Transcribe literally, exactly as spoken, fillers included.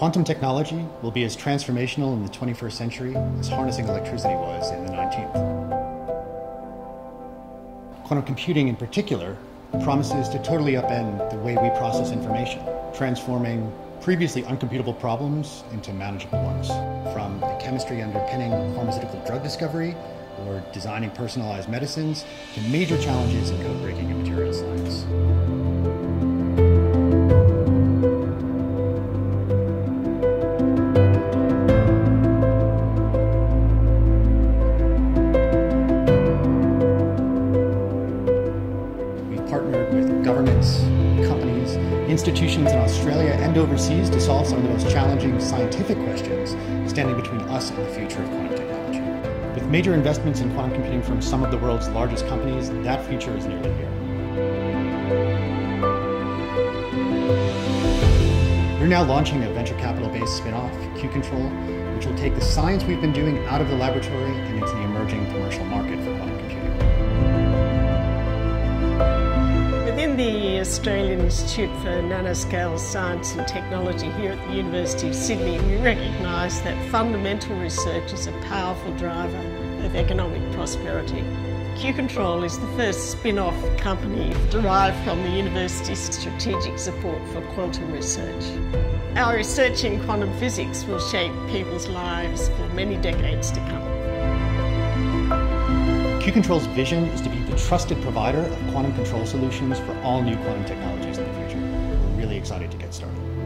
Quantum technology will be as transformational in the twenty-first century as harnessing electricity was in the nineteenth. Quantum computing in particular promises to totally upend the way we process information, transforming previously uncomputable problems into manageable ones. From the chemistry underpinning pharmaceutical drug discovery or designing personalized medicines to major challenges in code breaking and material science. Companies, institutions in Australia and overseas to solve some of the most challenging scientific questions standing between us and the future of quantum technology. With major investments in quantum computing from some of the world's largest companies, that future is nearly here. We're now launching a venture capital-based spin-off, Q-Ctrl, which will take the science we've been doing out of the laboratory and into the emerging commercial market for quantum computing. Within the Australian Institute for Nanoscale Science and Technology here at the University of Sydney, we recognise that fundamental research is a powerful driver of economic prosperity. Q-Ctrl is the first spin-off company derived from the university's strategic support for quantum research. Our research in quantum physics will shape people's lives for many decades to come. Q-Ctrl's vision is to be the trusted provider of quantum control solutions for all new quantum technologies in the future. We're really excited to get started.